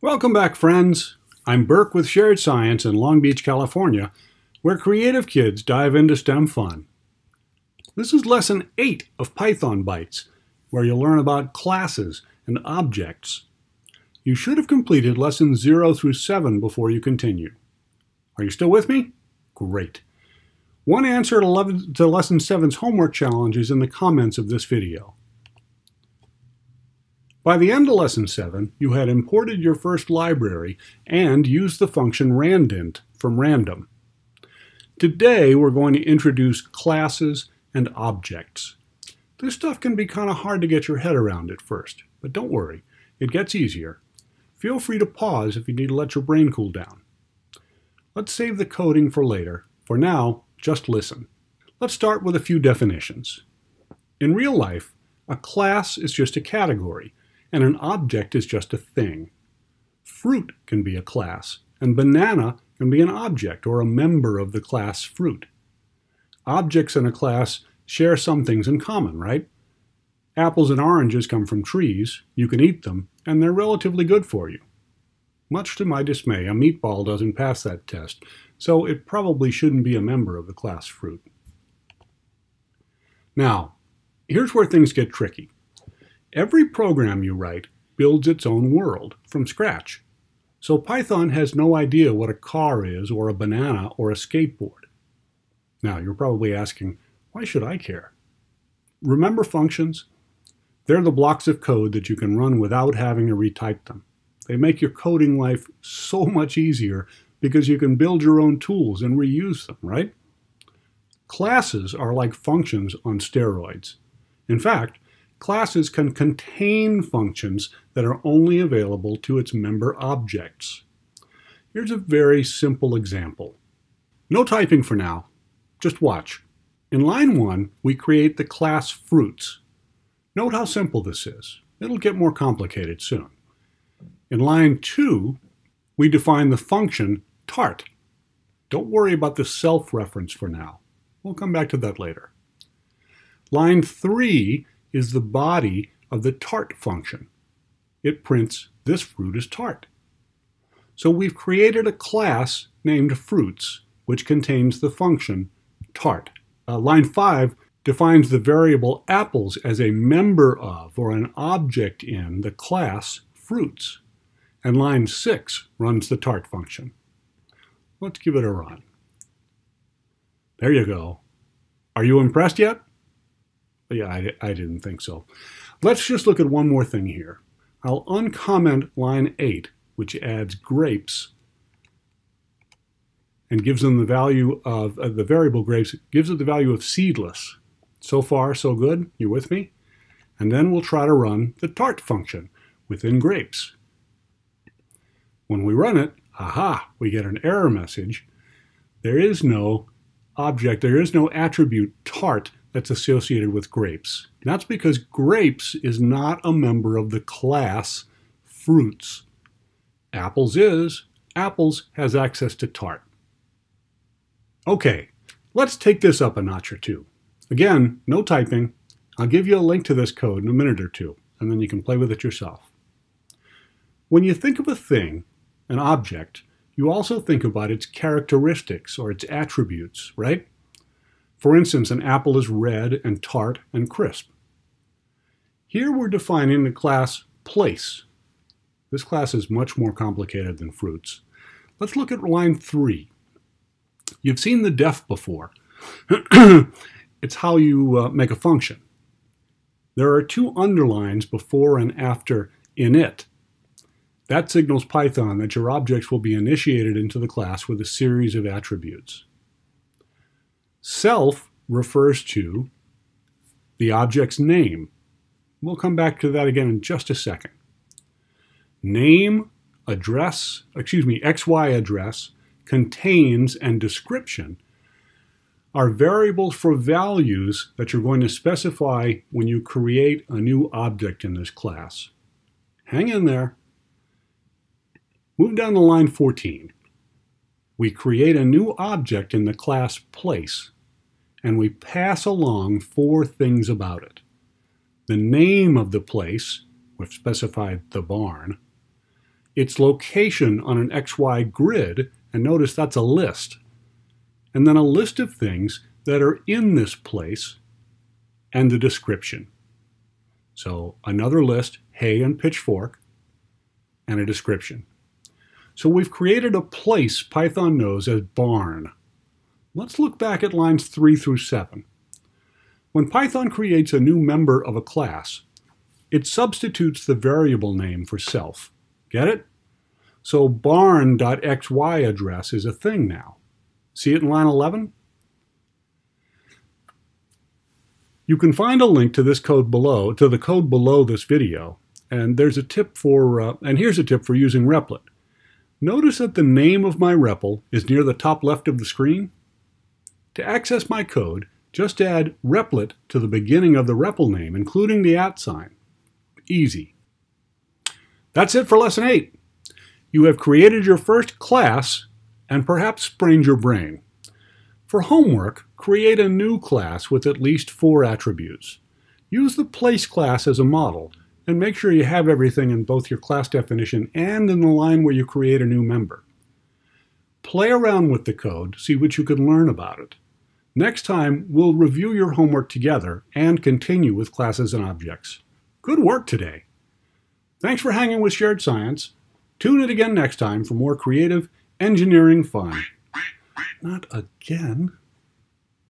Welcome back, friends. I'm Burke with Shared Science in Long Beach, California, where creative kids dive into STEM fun. This is Lesson 8 of Python Bytes, where you'll learn about classes and objects. You should have completed Lessons 0 through 7 before you continue. Are you still with me? Great. One answer to Lesson 7's homework challenge is in the comments of this video. By the end of Lesson 7, you had imported your first library and used the function randint from random. Today, we're going to introduce classes and objects. This stuff can be kind of hard to get your head around at first, but don't worry, it gets easier. Feel free to pause if you need to let your brain cool down. Let's save the coding for later. For now, just listen. Let's start with a few definitions. In real life, a class is just a category, and an object is just a thing. Fruit can be a class, and banana can be an object or a member of the class fruit. Objects in a class share some things in common, right? Apples and oranges come from trees, you can eat them, and they're relatively good for you. Much to my dismay, a meatball doesn't pass that test, so it probably shouldn't be a member of the class fruit. Now, here's where things get tricky. Every program you write builds its own world from scratch. So Python has no idea what a car is, or a banana, or a skateboard. Now, you're probably asking, why should I care? Remember functions? They're the blocks of code that you can run without having to retype them. They make your coding life so much easier because you can build your own tools and reuse them, right? Classes are like functions on steroids. In fact, classes can contain functions that are only available to its member objects. Here's a very simple example. No typing for now, just watch. In line 1, we create the class fruits. Note how simple this is. It'll get more complicated soon. In line 2, we define the function tart. Don't worry about the self-reference for now. We'll come back to that later. Line 3 is the body of the tart function. It prints, this fruit is tart. So we've created a class named fruits, which contains the function tart. Line 5 defines the variable apples as a member of, or an object in, the class fruits. And line 6 runs the tart function. Let's give it a run. There you go. Are you impressed yet? Yeah, I didn't think so. Let's just look at one more thing here. I'll uncomment line 8, which adds grapes and gives them the value of the variable grapes, gives it the value of seedless. So far, so good. You with me? And then we'll try to run the tart function within grapes. When we run it, aha, we get an error message. There is no object, there is no attribute tart that's associated with grapes. And that's because grapes is not a member of the class fruits. Apples is. Apples has access to tart. Okay, let's take this up a notch or two. Again, no typing. I'll give you a link to this code in a minute or two, and then you can play with it yourself. When you think of a thing, an object, you also think about its characteristics or its attributes, right? For instance, an apple is red and tart and crisp. Here we're defining the class place. This class is much more complicated than fruits. Let's look at line 3. You've seen the def before. It's how you make a function. There are two underlines before and after init. That signals Python that your objects will be initiated into the class with a series of attributes. Self refers to the object's name. We'll come back to that again in just a second. Name, address, XY address, contains, and description are variables for values that you're going to specify when you create a new object in this class. Hang in there. Move down to line 14. We create a new object in the class place, and we pass along 4 things about it. The name of the place, we've specified the barn, its location on an XY grid, and notice that's a list, and then a list of things that are in this place and the description. So another list, hay and pitchfork, and a description. So we've created a place Python knows as barn. Let's look back at lines 3 through 7. When Python creates a new member of a class, it substitutes the variable name for self. Get it? So barn.xy address is a thing now. See it in line 11? You can find a link to this code below, to the code below this video, and there's a tip for, here's a tip for using Replit. Notice that the name of my REPL is near the top left of the screen. To access my code, just add Replit to the beginning of the REPL name, including the @ sign. Easy. That's it for Lesson 8. You have created your first class and perhaps sprained your brain. For homework, create a new class with at least 4 attributes. Use the place class as a model, and make sure you have everything in both your class definition and in the line where you create a new member. Play around with the code, see what you can learn about it. Next time, we'll review your homework together and continue with classes and objects. Good work today! Thanks for hanging with Shared Science. Tune in again next time for more creative engineering fun. Not again.